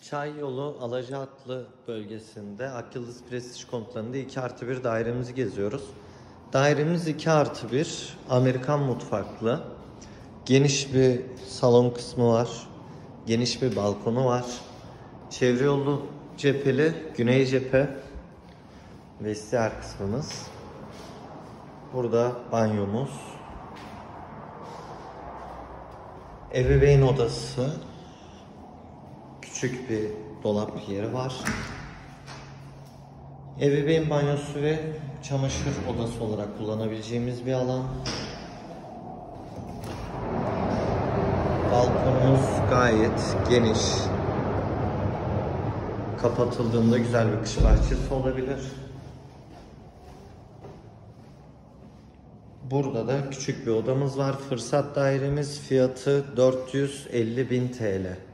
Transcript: Çay yolu Alaca adlı bölgesinde Akıllı Yıldız Prestij konutlarında 2+1 dairemizi geziyoruz. Dairemiz 2+1, Amerikan mutfaklı. Geniş bir salon kısmı var. Geniş bir balkonu var. Çevre yolu cepheli, güney cephe. Vestiyer kısmımız. Burada banyomuz. Ebeveyn odası. Küçük bir dolap yeri var. Ebeveyn banyosu ve çamaşır odası olarak kullanabileceğimiz bir alan. Balkonumuz gayet geniş. Kapatıldığında güzel bir kış bahçesi olabilir. Burada da küçük bir odamız var. Fırsat dairemiz, fiyatı 450.000 TL.